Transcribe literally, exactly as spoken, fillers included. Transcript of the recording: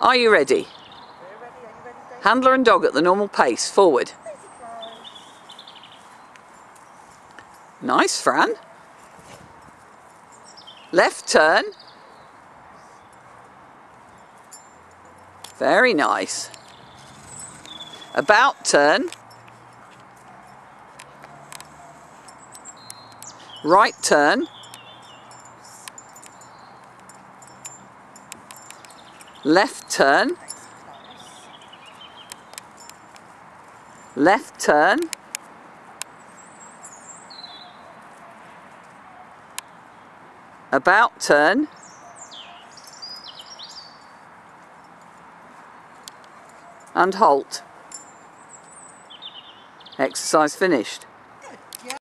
Are you ready? Handler and dog at the normal pace, forward. Nice, Fran. Left turn. Very nice. About turn. Right turn. Left turn. Left turn. About turn. And halt. Exercise finished.